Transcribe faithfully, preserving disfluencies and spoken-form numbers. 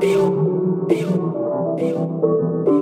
Deal, deal, deal.